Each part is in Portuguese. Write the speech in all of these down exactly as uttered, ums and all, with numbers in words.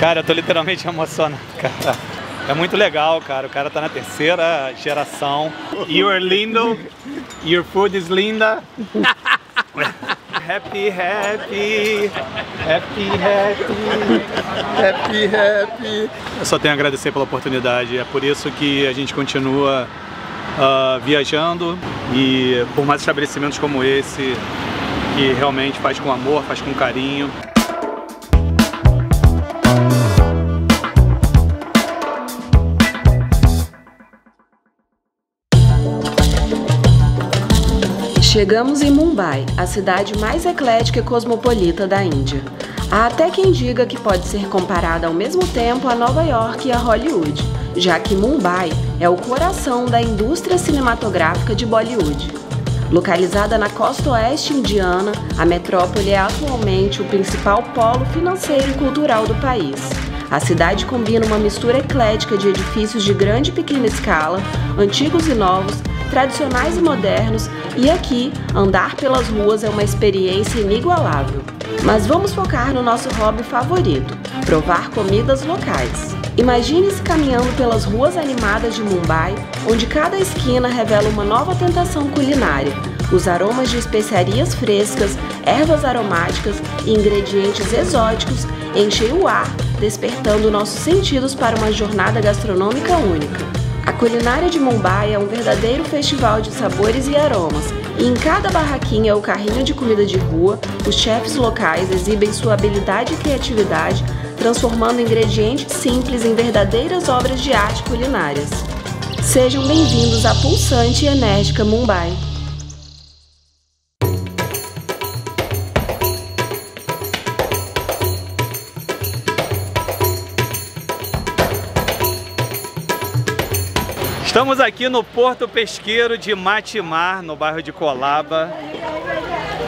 Cara, eu tô literalmente emocionado, cara. É muito legal, cara. O cara tá na terceira geração. You are lindo. Your food is linda. Happy, happy. Happy, happy. Happy, happy. Eu só tenho a agradecer pela oportunidade. É por isso que a gente continua uh, viajando. E por mais estabelecimentos como esse, que realmente faz com amor, faz com carinho. Chegamos em Mumbai, a cidade mais eclética e cosmopolita da Índia. Há até quem diga que pode ser comparada ao mesmo tempo a Nova York e a Hollywood, já que Mumbai é o coração da indústria cinematográfica de Bollywood. Localizada na costa oeste indiana, a metrópole é atualmente o principal polo financeiro e cultural do país. A cidade combina uma mistura eclética de edifícios de grande e pequena escala, antigos e novos, tradicionais e modernos, e aqui, andar pelas ruas é uma experiência inigualável. Mas vamos focar no nosso hobby favorito, provar comidas locais. Imagine-se caminhando pelas ruas animadas de Mumbai, onde cada esquina revela uma nova tentação culinária. Os aromas de especiarias frescas, ervas aromáticas e ingredientes exóticos enchem o ar, despertando nossos sentidos para uma jornada gastronômica única. A culinária de Mumbai é um verdadeiro festival de sabores e aromas, e em cada barraquinha ou carrinho de comida de rua, os chefes locais exibem sua habilidade e criatividade, transformando ingredientes simples em verdadeiras obras de arte culinárias. Sejam bem-vindos à pulsante e enérgica Mumbai! Estamos aqui no Porto Pesqueiro de Matimar, no bairro de Colaba.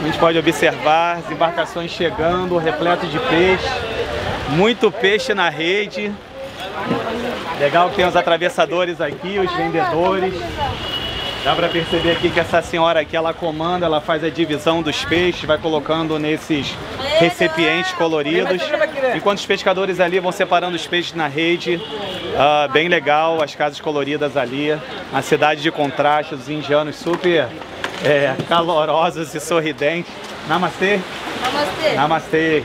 A gente pode observar as embarcações chegando, repleto de peixe. Muito peixe na rede. Legal que tem os atravessadores aqui, os vendedores. Dá pra perceber aqui que essa senhora aqui, ela comanda, ela faz a divisão dos peixes, vai colocando nesses recipientes coloridos. Enquanto os pescadores ali vão separando os peixes na rede. Uh, bem legal, as casas coloridas ali. A cidade de contraste, os indianos super é, calorosos e sorridentes. Namastê. Namastê. Namastê.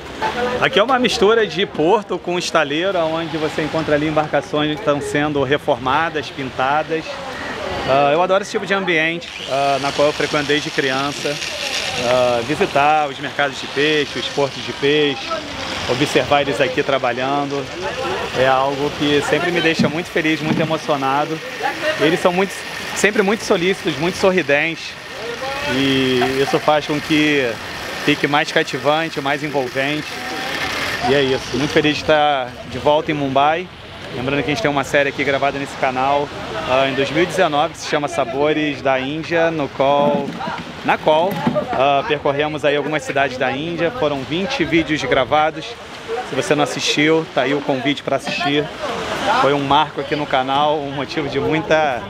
Aqui é uma mistura de porto com estaleiro, onde você encontra ali embarcações que estão sendo reformadas, pintadas. Uh, eu adoro esse tipo de ambiente, uh, na qual eu frequento desde criança. Uh, visitar os mercados de peixe, os portos de peixe, observar eles aqui trabalhando, é algo que sempre me deixa muito feliz, muito emocionado. Eles são muito, sempre muito solícitos, muito sorridentes, e isso faz com que fique mais cativante, mais envolvente. E é isso, muito feliz de estar de volta em Mumbai. Lembrando que a gente tem uma série aqui gravada nesse canal uh, em dois mil e dezenove, que se chama Sabores da Índia, no qual, na qual uh, percorremos aí algumas cidades da Índia. Foram vinte vídeos gravados. Se você não assistiu, tá aí o convite para assistir. Foi um marco aqui no canal, um motivo de muita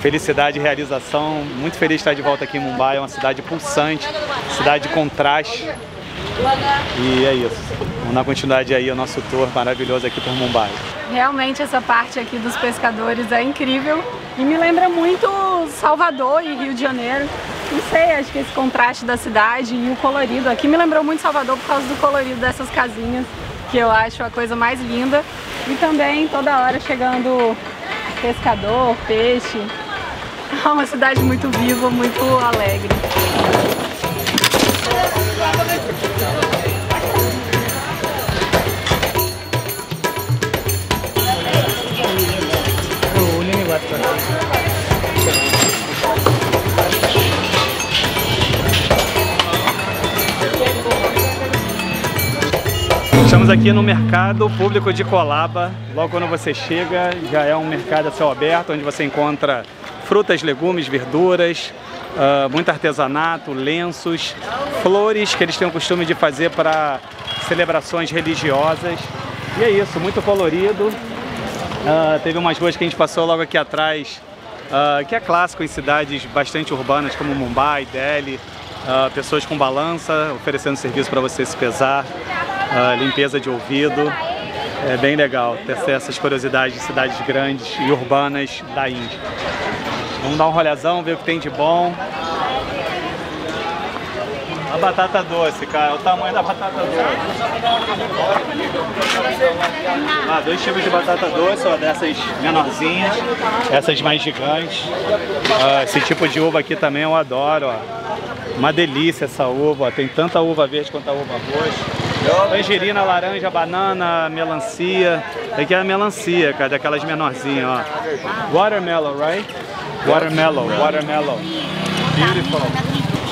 felicidade e realização. Muito feliz de estar de volta aqui em Mumbai, é uma cidade pulsante, cidade de contraste. E é isso, vamos dar continuidade aí ao nosso tour maravilhoso aqui por Mumbai. Realmente essa parte aqui dos pescadores é incrível e me lembra muito Salvador e Rio de Janeiro. Não sei, acho que esse contraste da cidade e o colorido aqui me lembrou muito Salvador por causa do colorido dessas casinhas, que eu acho a coisa mais linda. E também toda hora chegando pescador, peixe. É uma cidade muito viva, muito alegre. Estamos aqui no mercado público de Colaba. Logo quando você chega, já é um mercado a céu aberto, onde você encontra frutas, legumes, verduras, uh, muito artesanato, lenços, flores que eles têm o costume de fazer para celebrações religiosas. E é isso, muito colorido. Uh, teve umas ruas que a gente passou logo aqui atrás, uh, que é clássico em cidades bastante urbanas como Mumbai, Delhi, uh, pessoas com balança oferecendo serviço para você se pesar, uh, limpeza de ouvido. É bem legal ter essas curiosidades de cidades grandes e urbanas da Índia. Vamos dar um rolezão, ver o que tem de bom. A batata doce, cara, o tamanho da batata doce. Ah, dois tipos de batata doce, ó, dessas menorzinhas, essas mais gigantes. Ah, esse tipo de uva aqui também eu adoro, ó. Uma delícia essa uva, ó. Tem tanta uva verde quanto a uva roxa. Tangerina, laranja, banana, melancia. Aqui é a melancia, cara, daquelas menorzinhas, ó. Watermelon, right? Watermelon, watermelon. Beautiful.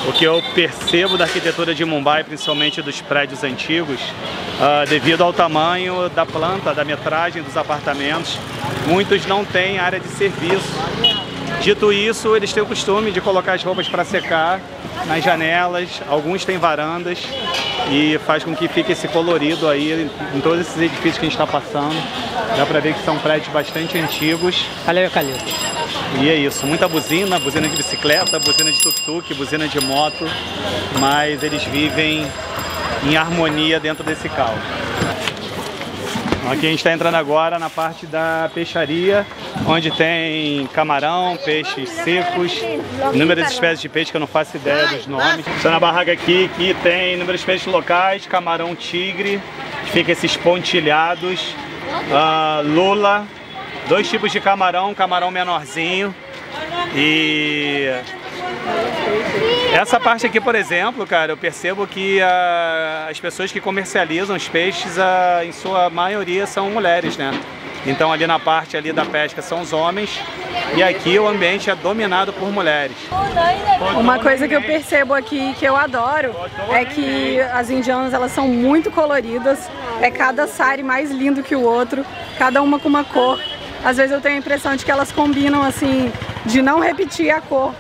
O que eu percebo da arquitetura de Mumbai, principalmente dos prédios antigos, uh, devido ao tamanho da planta, da metragem dos apartamentos, muitos não têm área de serviço. Dito isso, eles têm o costume de colocar as roupas para secar nas janelas, alguns têm varandas, e faz com que fique esse colorido aí em todos esses edifícios que a gente está passando. Dá para ver que são prédios bastante antigos. Valeu, Calil. E é isso, muita buzina, buzina de bicicleta, buzina de tuk-tuk, buzina de moto, mas eles vivem em harmonia dentro desse caos. Aqui a gente está entrando agora na parte da peixaria, onde tem camarão, peixes secos, inúmeras espécies de peixe que eu não faço ideia dos nomes. Estou na barraca aqui que tem inúmeras peixes locais, camarão tigre, fica esses pontilhados, uh, lula. Dois tipos de camarão, camarão menorzinho. E essa parte aqui, por exemplo, cara, eu percebo que a, as pessoas que comercializam os peixes, a, em sua maioria, são mulheres, né? Então ali na parte ali da pesca são os homens e aqui o ambiente é dominado por mulheres. Uma coisa que eu percebo aqui que eu adoro é que as indianas, elas são muito coloridas. É cada sari mais lindo que o outro, cada uma com uma cor. Às vezes eu tenho a impressão de que elas combinam, assim, de não repetir a cor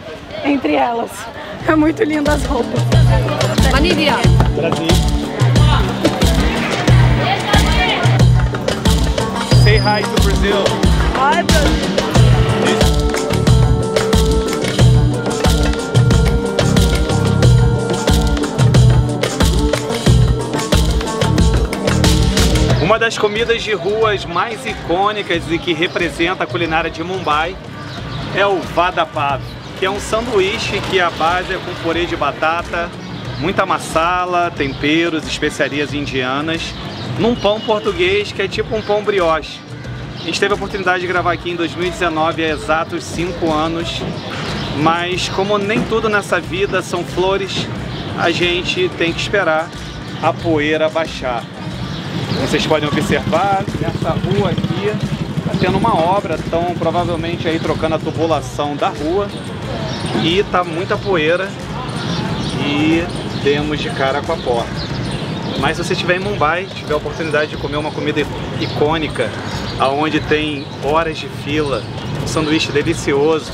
entre elas. É muito lindo as roupas. Manívia! Brasil! Say hi to Brazil! Hi, Brasil! Uma das comidas de ruas mais icônicas e que representa a culinária de Mumbai é o Vada Pav, que é um sanduíche que a base é com purê de batata, muita massala, temperos, especiarias indianas, num pão português que é tipo um pão brioche. A gente teve a oportunidade de gravar aqui em dois mil e dezenove, há exatos cinco anos, mas como nem tudo nessa vida são flores, a gente tem que esperar a poeira baixar. Como vocês podem observar, nessa rua aqui está tendo uma obra, estão provavelmente aí trocando a tubulação da rua e tá muita poeira e demos de cara com a porta. Mas se você estiver em Mumbai, tiver a oportunidade de comer uma comida icônica, aonde tem horas de fila, um sanduíche delicioso,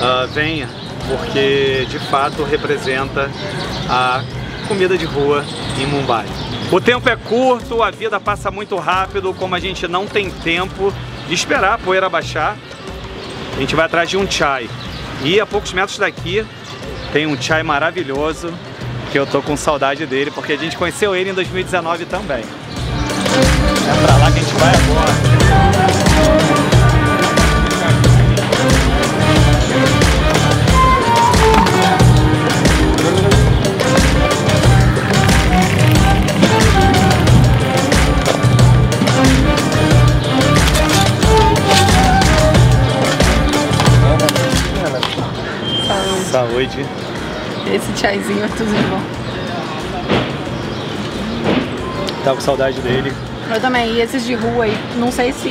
uh, venha, porque de fato representa a comida de rua em Mumbai. O tempo é curto, a vida passa muito rápido, como a gente não tem tempo de esperar a poeira baixar, a gente vai atrás de um chai. E a poucos metros daqui tem um chai maravilhoso, que eu tô com saudade dele, porque a gente conheceu ele em dois mil e dezenove também. É pra lá que a gente vai agora. Saúde. Esse chaizinho é tudo de bom. Tava com saudade dele. Eu também, e esses de rua aí, não sei se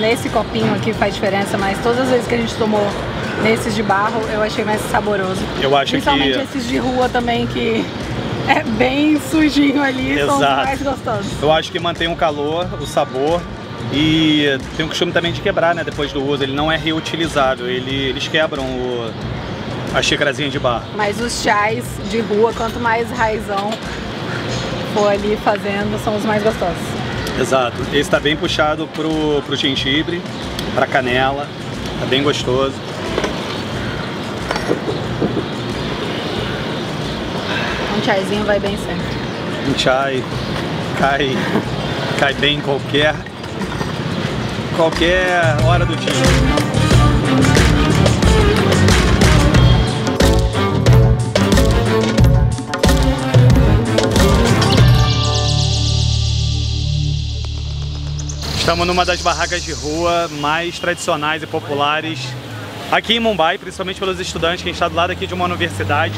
nesse copinho aqui faz diferença, mas todas as vezes que a gente tomou nesses de barro, eu achei mais saboroso. Eu acho Principalmente que... esses de rua também, que é bem sujinho ali, Exato. São mais gostosos. Eu acho que mantém o calor, o sabor. E tem o costume também de quebrar, né, depois do uso. Ele não é reutilizável, ele, eles quebram o... a xícarazinha de barro. Mas os chás de rua, quanto mais raizão for ali fazendo, são os mais gostosos. Exato. Esse está bem puxado pro, pro gengibre, pra canela. Tá bem gostoso. Um chazinho vai bem certo. Um chai cai cai bem em qualquer, qualquer hora do dia. Estamos numa das barracas de rua mais tradicionais e populares aqui em Mumbai, principalmente pelos estudantes, que a gente está do lado aqui de uma universidade.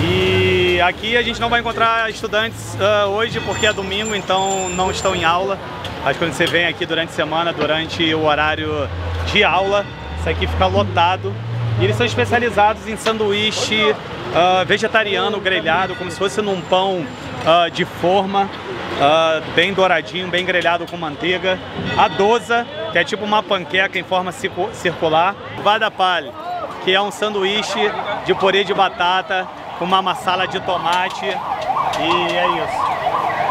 E aqui a gente não vai encontrar estudantes uh, hoje, porque é domingo, então não estão em aula. Mas quando você vem aqui durante a semana, durante o horário de aula, isso aqui fica lotado. E eles são especializados em sanduíche uh, vegetariano grelhado, como se fosse num pão uh, de forma. Uh, bem douradinho, bem grelhado com manteiga. A dosa, que é tipo uma panqueca em forma circular. Vada palha, que é um sanduíche de purê de batata com uma massala de tomate. E é isso.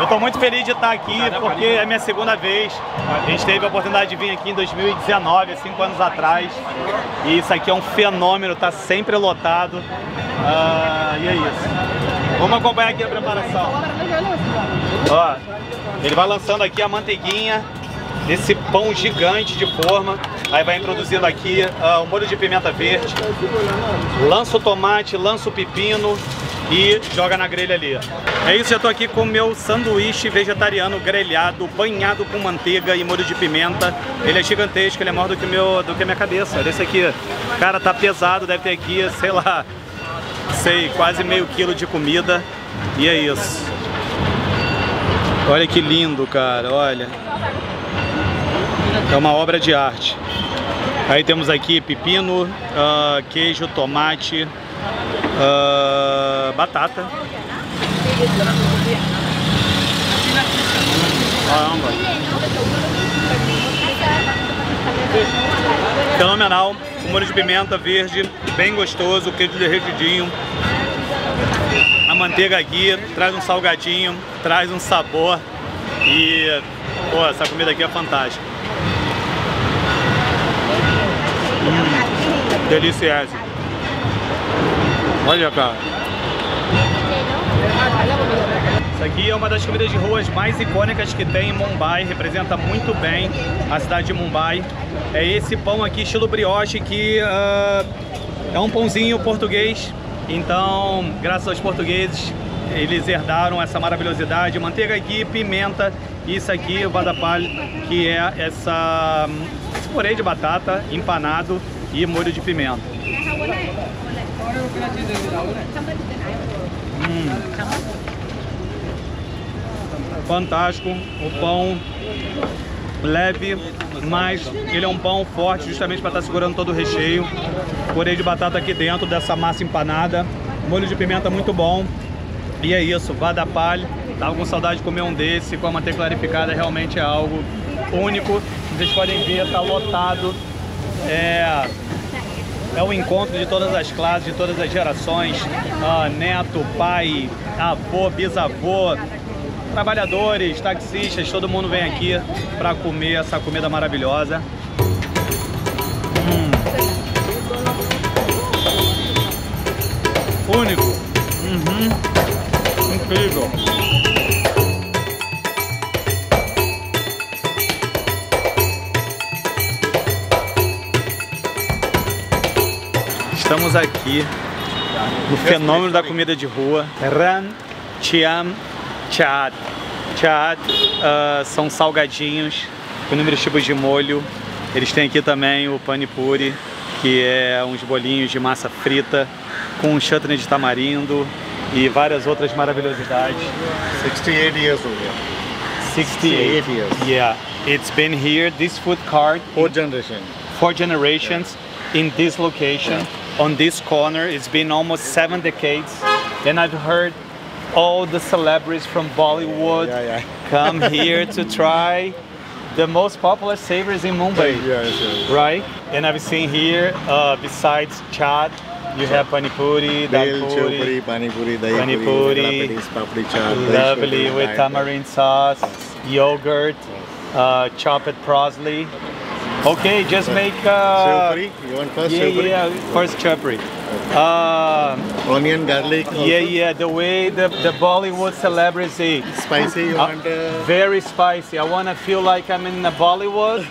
Eu tô muito feliz de estar aqui porque é minha segunda vez. A gente teve a oportunidade de vir aqui em dois mil e dezenove, cinco anos atrás. E isso aqui é um fenômeno, tá sempre lotado. Uh, e é isso. Vamos acompanhar aqui a preparação. Ó, ele vai lançando aqui a manteiguinha nesse pão gigante de forma. Aí vai introduzindo aqui uh, o molho de pimenta verde. Lança o tomate, lança o pepino e joga na grelha ali. É isso, eu tô aqui com o meu sanduíche vegetariano grelhado, banhado com manteiga e molho de pimenta. Ele é gigantesco, ele é maior do que, meu, do que a minha cabeça. Olha esse aqui. Cara, tá pesado, deve ter aqui, sei lá... Sei, quase meio quilo de comida. E é isso. Olha que lindo, cara, olha. É uma obra de arte. Aí temos aqui pepino, uh, queijo, tomate, uh, batata. Fenomenal. Um molho de pimenta verde, bem gostoso, queijo derretidinho. A manteiga aqui traz um salgadinho, traz um sabor. E, pô, essa comida aqui é fantástica. Hum, deliciosa. Olha, cara. Isso aqui é uma das comidas de ruas mais icônicas que tem em Mumbai, representa muito bem a cidade de Mumbai. É esse pão aqui, estilo brioche, que uh, é um pãozinho português. Então, graças aos portugueses, eles herdaram essa maravilhosidade. Manteiga aqui, pimenta, e isso aqui, o vada palha, que é essa, esse purê de batata empanado e molho de pimenta. Hum. Fantástico, o pão leve, mas ele é um pão forte justamente para estar segurando todo o recheio. Purê de batata aqui dentro dessa massa empanada, molho de pimenta muito bom. E é isso, vada palha. Tava com saudade de comer um desse com a manteiga clarificada, realmente é algo único. Vocês podem ver, tá lotado. É... É o encontro de todas as classes, de todas as gerações. Ah, neto, pai, avô, bisavô, trabalhadores, taxistas, todo mundo vem aqui para comer essa comida maravilhosa. Hum. Único. Uhum. Incrível. Estamos aqui no fenômeno da comida de rua, Ram Shyam. Chaat. Chaat uh, são salgadinhos com inúmeros tipos de molho. Eles têm aqui também o pani puri, que é uns bolinhos de massa frita com chutney de tamarindo e várias outras maravilhosidades. sixty-eight years old. sixty-eight years. Yeah, it's been here, this food cart, four generations. Four generations in this location, on this corner. It's been almost seven decades, and I've heard all the celebrities from Bollywood yeah, yeah. come here to try the most popular savories in Mumbai, yeah, yeah, yeah. right? And I've seen here, uh, besides chaat, you have pani puri, dahi puri, pani puri, dahi puri, lovely with tamarind sauce, yogurt, uh, chopped parsley. Okay, just make... Uh, you want first? Yeah, yeah, first chaat puri. Uh, Onion, garlic. Also. Yeah, yeah. The way the, the Bollywood celebrities eat. Spicy. You uh, want? Uh... Very spicy. I want to feel like I'm in the Bollywood,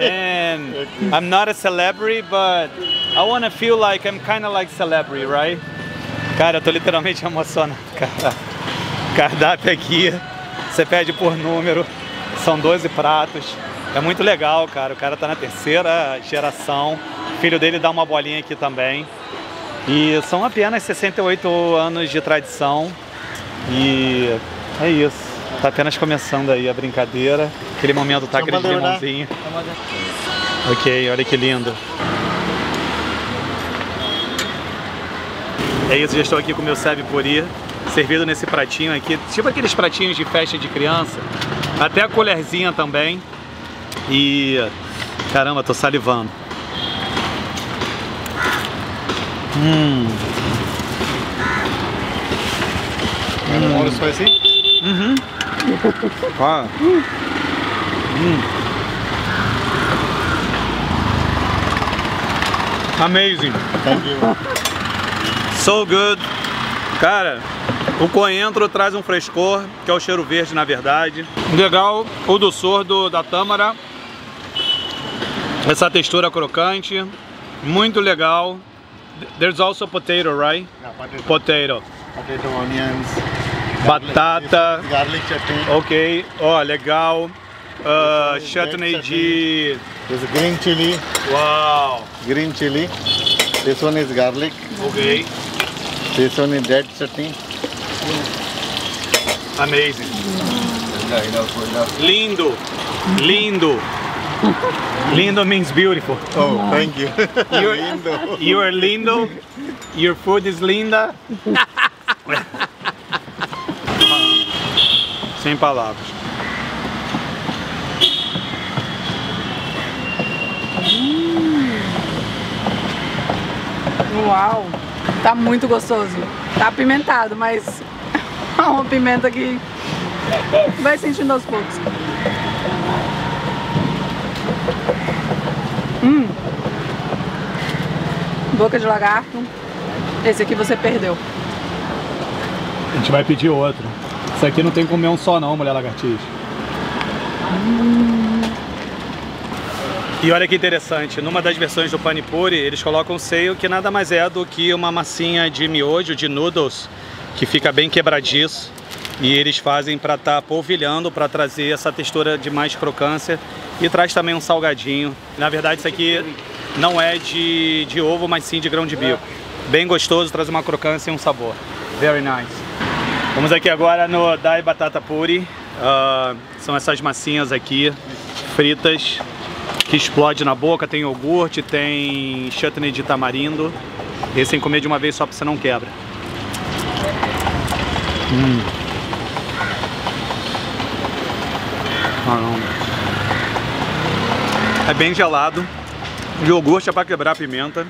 and okay. I'm not a celebrity, but I want to feel like I'm kind of like celebrity, right? Cara, eu tô literalmente emocionado, cara. Cardápio aqui, você pede por número, são doze pratos. É muito legal, cara. O cara tá na terceira geração. O filho dele dá uma bolinha aqui também. E são apenas sessenta e oito anos de tradição. E é isso. Tá apenas começando aí a brincadeira. Aquele momento tá aquele limãozinho. Ok, olha que lindo. É isso, já estou aqui com o meu sev puri, servido nesse pratinho aqui, tipo aqueles pratinhos de festa de criança, até a colherzinha também. E caramba, tô salivando. Hum. Olha só assim. Uhum. Ah. Hum. Amazing. Thank you. So good. Cara, o coentro traz um frescor, que é o cheiro verde na verdade. Legal o doçor do, da tâmara. Essa textura crocante. Muito legal. There's also potato, right? Yeah, potato. Potato. Potato, onions. Batata. Garlic chutney. Ok. Ó, oh, legal. Uh, chutney de... There's green chili. Wow. Green chili. This one is garlic. Okay. This one is dead chutney. Amazing. Lindo. Lindo. Lindo means beautiful. Oh, thank you. You're lindo. You are lindo. Your food is linda. Sem palavras. Uau, tá muito gostoso. Tá apimentado, mas é uma pimenta que vai sentindo aos poucos. Hum. Boca de lagarto. Esse aqui você perdeu. A gente vai pedir outro. Esse aqui não tem que comer um só não, mulher lagartixa. Hum. E olha que interessante, numa das versões do pani puri, eles colocam seio, que nada mais é do que uma massinha de miojo, de noodles, que fica bem quebradiço. E eles fazem para estar tá polvilhando, para trazer essa textura de mais crocância. E traz também um salgadinho. Na verdade, isso aqui não é de, de ovo, mas sim de grão de bico. Bem gostoso, traz uma crocância e um sabor. Very nice. Vamos aqui agora no dahi batata puri. Uh, são essas massinhas aqui, fritas, que explode na boca, tem iogurte, tem chutney de tamarindo. Esse sem comer de uma vez só pra você não quebra. Hum. Caramba. É bem gelado. O iogurte é pra quebrar a pimenta.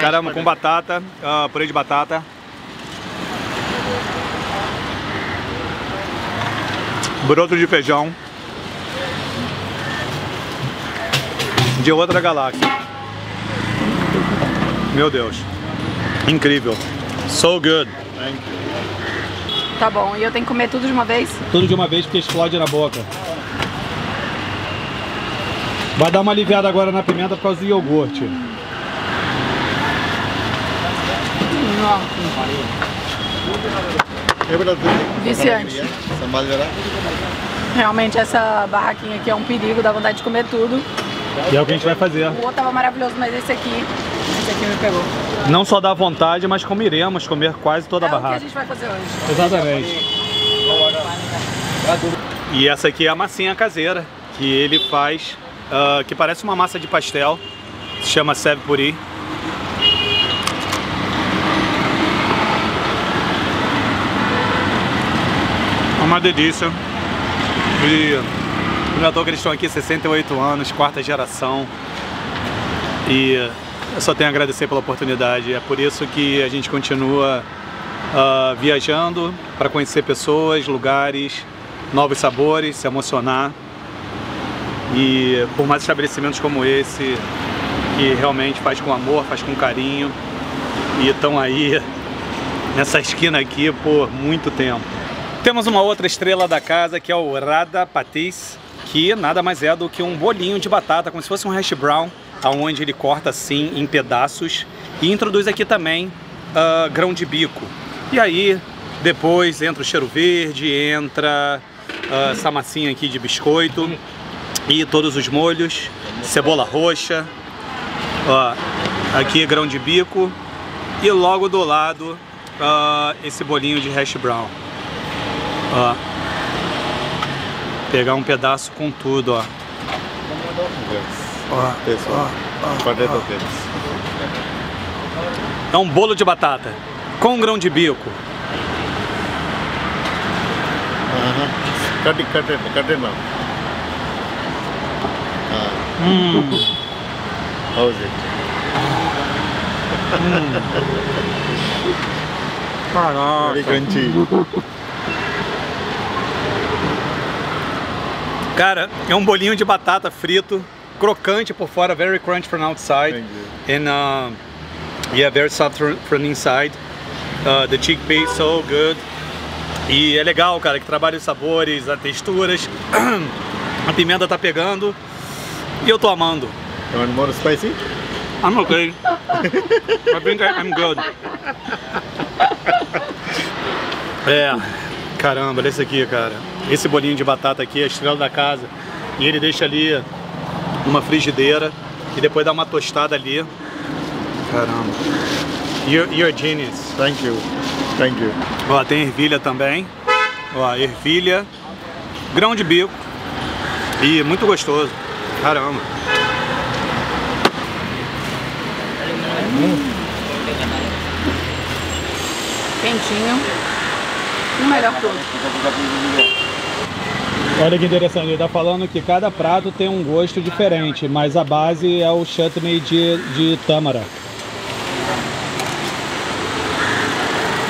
Caramba, com batata, uh, purê de batata. Broto de feijão. De outra galáxia. Meu Deus. Incrível. So good. Tá bom, e eu tenho que comer tudo de uma vez? Tudo de uma vez porque explode na boca. Vai dar uma aliviada agora na pimenta por causa do iogurte. Viciante. Realmente essa barraquinha aqui é um perigo, dá vontade de comer tudo. E é o que a gente vai fazer. O outro tava maravilhoso, mas esse aqui, esse aqui me pegou. Não só dá vontade, mas comeremos, comer quase toda a barraca. É o que a gente vai fazer hoje. Exatamente. E essa aqui é a massinha caseira, que ele faz, uh, que parece uma massa de pastel. Se chama sev puri. É uma delícia. E... Não é à toa que eles estão aqui, sessenta e oito anos, quarta geração. E eu só tenho a agradecer pela oportunidade. É por isso que a gente continua uh, viajando para conhecer pessoas, lugares, novos sabores, se emocionar. E por mais estabelecimentos como esse, que realmente faz com amor, faz com carinho. e estão aí nessa esquina aqui por muito tempo. Temos uma outra estrela da casa, que é o Ragda Pattice, que nada mais é do que um bolinho de batata, como se fosse um hash brown, aonde ele corta assim em pedaços e introduz aqui também uh, grão de bico. E aí depois entra o cheiro verde, entra uh, essa massinha aqui de biscoito e todos os molhos, cebola roxa, uh, aqui grão de bico e logo do lado uh, esse bolinho de hash brown. Ó, pegar um pedaço com tudo, ó. Ó, ó, ó. É um bolo de batata com grão de bico. Hum. Caraca. Cara, é um bolinho de batata frito, crocante por fora, very crunchy from outside, and uh, yeah, very soft from inside. Uh, the chickpea so good. E é legal, cara, que trabalha os sabores, as texturas. A pimenta tá pegando e eu tô amando. You want more spicy? I'm okay. I think I'm good. É. Caramba, olha esse aqui, cara. Esse bolinho de batata aqui é a estrela da casa. E ele deixa ali uma frigideira e depois dá uma tostada ali. Caramba. You're, you're a genius. Thank you. Thank you. Ó, tem ervilha também. Ó, ervilha, grão de bico. E muito gostoso. Caramba. Hum. Quentinho. O melhor todo. Olha que interessante, ele está falando que cada prato tem um gosto diferente, mas a base é o chutney de, de tâmara.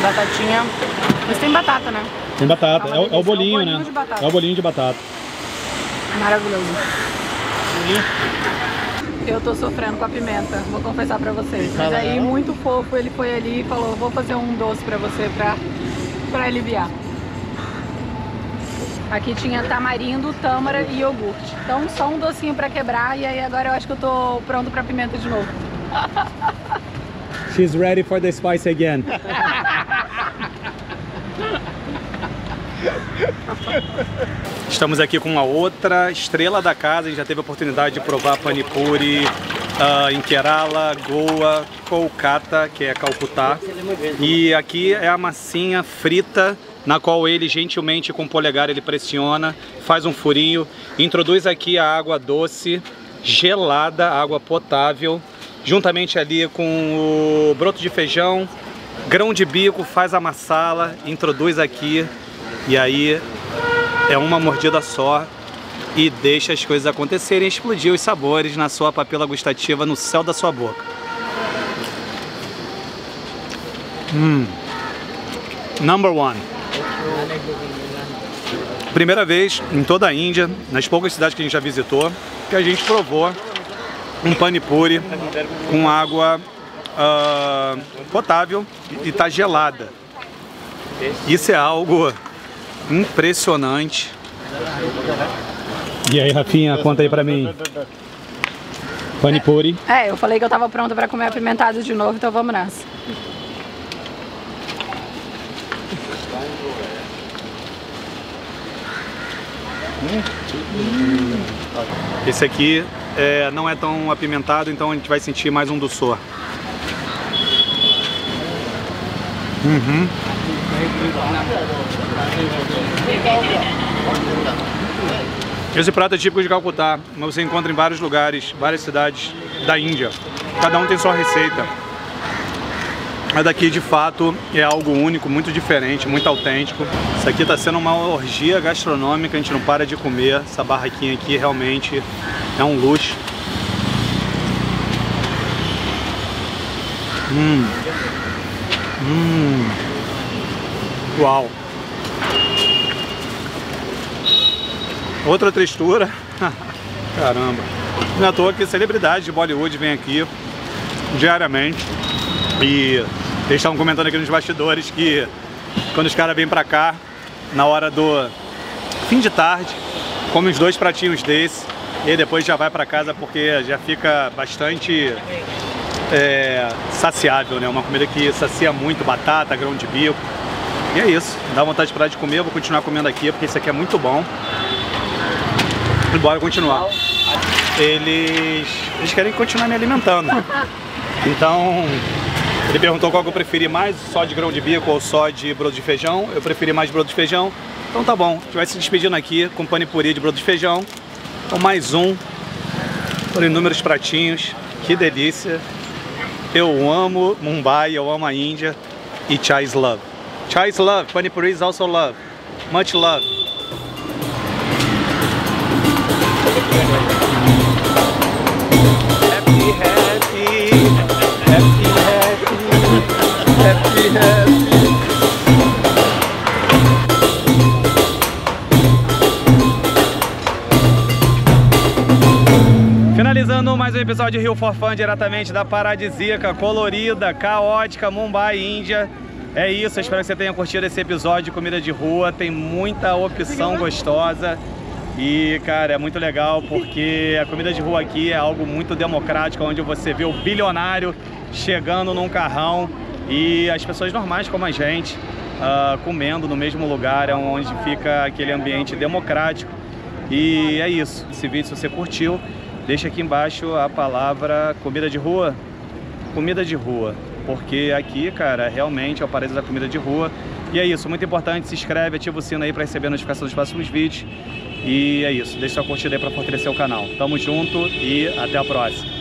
Batatinha, mas tem batata, né? Tem batata, é, é, o, é o bolinho, é o bolinho, né? De batata. É o bolinho de batata. Maravilhoso. Eu tô sofrendo com a pimenta, vou confessar pra vocês. Mas aí, muito fofo, ele foi ali e falou, vou fazer um doce pra você, pra... para aliviar. Aqui tinha tamarindo, tâmara e iogurte. Então só um docinho para quebrar e aí agora eu acho que eu tô pronto para pimenta de novo. She's ready for the spice again. Estamos aqui com uma outra estrela da casa, a gente já teve a oportunidade de provar pani puri uh, em Kerala, Goa, Kolkata, que é Calcutá, e aqui é a massinha frita, na qual ele gentilmente com o polegar ele pressiona, faz um furinho, introduz aqui a água doce, gelada, água potável, juntamente ali com o broto de feijão, grão de bico, faz a massala, introduz aqui, e aí é uma mordida só e deixa as coisas acontecerem, explodir os sabores na sua papila gustativa, no céu da sua boca. Hum. Number one. Primeira vez em toda a Índia, nas poucas cidades que a gente já visitou, que a gente provou um pani puri com água uh, potável e tá gelada. Isso é algo impressionante. E aí, Rafinha, conta aí pra mim. Pani puri. É, eu falei que eu tava pronta pra comer apimentado de novo, então vamos nessa. Esse aqui é, não é tão apimentado, então a gente vai sentir mais um doçor. Uhum. Esse prato é típico de Calcutá, mas você encontra em vários lugares, várias cidades da Índia. Cada um tem sua receita. Mas daqui de fato é algo único, muito diferente, muito autêntico. Isso aqui está sendo uma orgia gastronômica, a gente não para de comer. Essa barraquinha aqui realmente é um luxo. Hum. Hum. Uau! Outra textura. Caramba! Não é à toa que celebridades de Bollywood vêm aqui diariamente E eles estavam comentando aqui nos bastidores que quando os caras vêm pra cá, na hora do fim de tarde, comem uns dois pratinhos desse e depois já vai pra casa porque já fica bastante é, saciável, né? Uma comida que sacia muito, batata, grão de bico. E é isso, dá vontade de parar de comer, eu vou continuar comendo aqui porque isso aqui é muito bom. E bora continuar. Eles, eles querem continuar me alimentando. Então, ele perguntou qual que eu preferi mais, só de grão de bico ou só de broto de feijão. Eu preferi mais broto de feijão. Então tá bom, a gente vai se despedindo aqui com pani puri de broto de feijão. Então mais um, por inúmeros pratinhos. Que delícia. Eu amo Mumbai, eu amo a Índia. E chai is love. Chai is love, pani puri is also love. Much love. Happy, happy, happy, happy, happy, happy. Finalizando mais um episódio de Rio For Fun, diretamente da paradisíaca, colorida, caótica Mumbai, Índia. É isso, espero que você tenha curtido esse episódio de comida de rua. Tem muita opção gostosa. E, cara, é muito legal porque a comida de rua aqui é algo muito democrático, onde você vê o bilionário chegando num carrão e as pessoas normais como a gente uh, comendo no mesmo lugar, onde fica aquele ambiente democrático. E é isso. Esse vídeo, se você curtiu, deixa aqui embaixo a palavra comida de rua. Comida de rua. Porque aqui, cara, realmente é o paraíso da comida de rua. E é isso. Muito importante. Se inscreve, ativa o sino aí para receber a notificação dos próximos vídeos. E é isso, deixa sua curtida aí pra fortalecer o canal. Tamo junto e até a próxima.